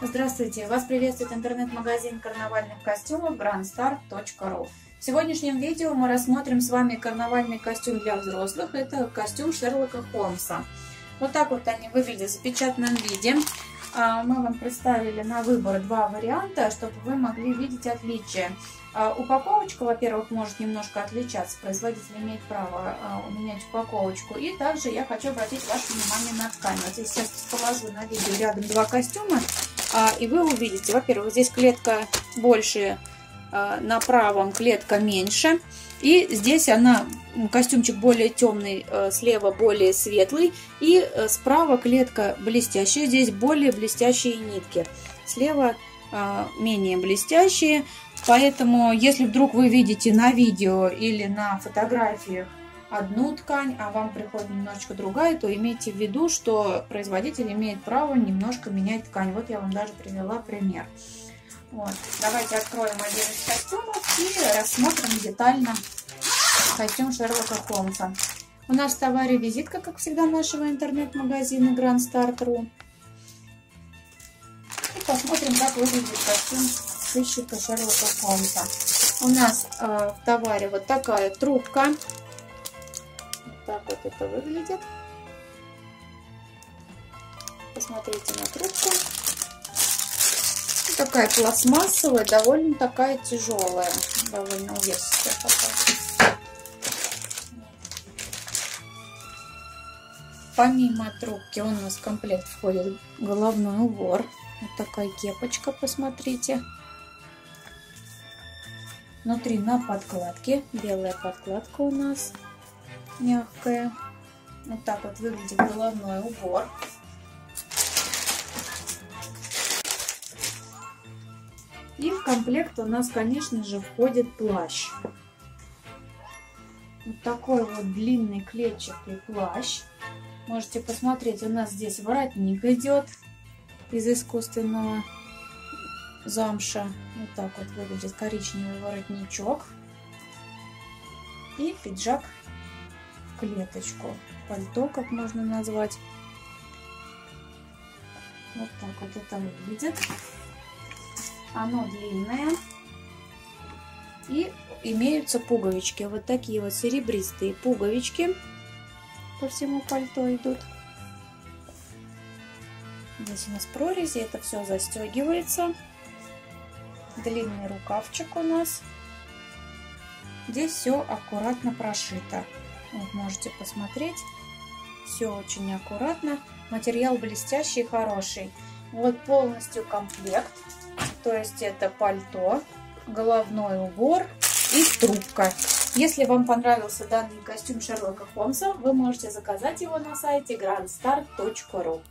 Здравствуйте! Вас приветствует интернет-магазин карнавальных костюмов grandstart.ru. В сегодняшнем видео мы рассмотрим с вами карнавальный костюм для взрослых. Это костюм Шерлока Холмса. Вот так вот они выглядят в запечатанном виде. Мы вам представили на выбор два варианта, чтобы вы могли видеть отличия. Упаковочка, во-первых, может немножко отличаться. Производитель имеет право менять упаковочку. И также я хочу обратить ваше внимание на ткань. Вот я сейчас положу на видео рядом два костюма. И вы увидите, во-первых, здесь клетка больше, на правом клетка меньше. И здесь она, костюмчик более темный, слева более светлый. И справа клетка блестящая, здесь более блестящие нитки. Слева менее блестящие. Поэтому, если вдруг вы видите на видео или на фотографиях одну ткань, а вам приходит немножечко другая, то имейте в виду, что производитель имеет право немножко менять ткань. Вот я вам даже привела пример. Вот. Давайте откроем один из костюмов и рассмотрим детально костюм Шерлока Холмса. У нас в товаре визитка, как всегда, нашего интернет-магазина grandstart.ru. И посмотрим, как выглядит костюм сыщика Шерлока Холмса. У нас в товаре вот такая трубка. Так вот это выглядит. Посмотрите на трубку. Такая пластмассовая, довольно такая тяжелая. Довольно увесистая такая. Помимо трубки у нас в комплект входит головной убор. Вот такая кепочка, посмотрите. Внутри на подкладке. Белая подкладка у нас. Мягкая. Вот так вот выглядит головной убор. И в комплект у нас, конечно же, входит плащ. Вот такой вот длинный клетчатый плащ. Можете посмотреть, у нас здесь воротник идет из искусственного замша. Вот так вот выглядит коричневый воротничок. И пиджак. Клеточку, пальто, как можно назвать. Вот так вот это выглядит. Оно длинное. И имеются пуговички. Вот такие вот серебристые пуговички по всему пальто идут. Здесь у нас прорези, это все застегивается. Длинный рукавчик у нас. Здесь все аккуратно прошито. Вот, можете посмотреть, все очень аккуратно, материал блестящий, хороший. Вот полностью комплект, то есть это пальто, головной убор и трубка. Если вам понравился данный костюм Шерлока Холмса, вы можете заказать его на сайте grandstart.ru.